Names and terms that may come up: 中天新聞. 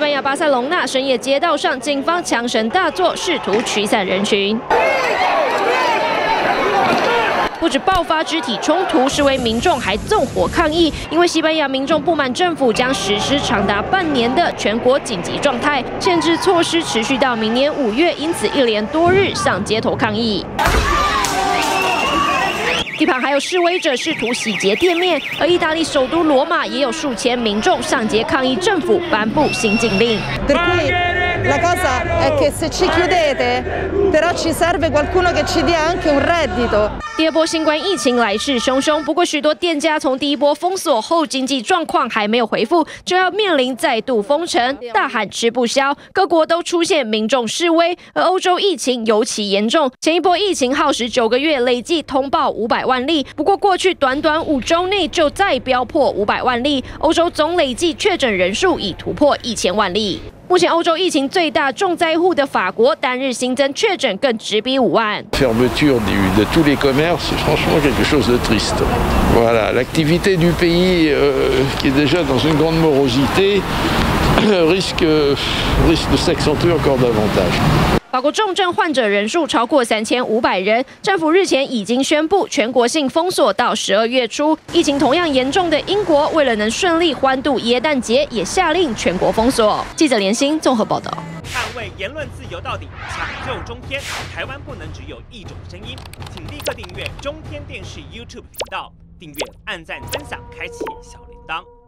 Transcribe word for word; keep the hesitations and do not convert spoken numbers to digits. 西班牙巴塞隆纳深夜街道上，警方枪声大作，试图驱散人群。 不止爆发肢体冲突，示威民众还纵火抗议。因为西班牙民众不满政府将实施长达半年的全国紧急状态，限制措施持续到明年五月，因此一连多日上街头抗议。地盘还有示威者试图洗劫店面，而意大利首都罗马也有数千民众上街抗议政府颁布新禁令。 La cosa è che se ci chiudete, però ci serve qualcuno che ci dia anche un reddito. 第二波新冠疫情来势汹汹，不过许多店家从第一波封锁后经济状况还没有恢复，就要面临再度封城，大喊吃不消。各国都出现民众示威，而欧洲疫情尤其严重。前一波疫情耗时九个月，累计通报五百万例，不过过去短短五周内就再飙破五百万例，欧洲总累计确诊人数已突破一千万例。 目前欧洲疫情最大重灾户的法国，单日新增确诊更直逼五万。Fermeture de tous les commerces, franchement quelque chose de triste. Voilà, l'activité du pays qui est déjà dans une grande morosité risque risque de s'accentuer encore davantage. 法国重症患者人数超过三千五百人，政府日前已经宣布全国性封锁到十二月初。疫情同样严重的英国，为了能顺利欢度耶诞节，也下令全国封锁。记者连心综合报道。捍卫言论自由到底，抢救中天。台湾不能只有一种声音，请立刻订阅中天电视 YouTube 频道，订阅、按赞、分享，开启小铃铛。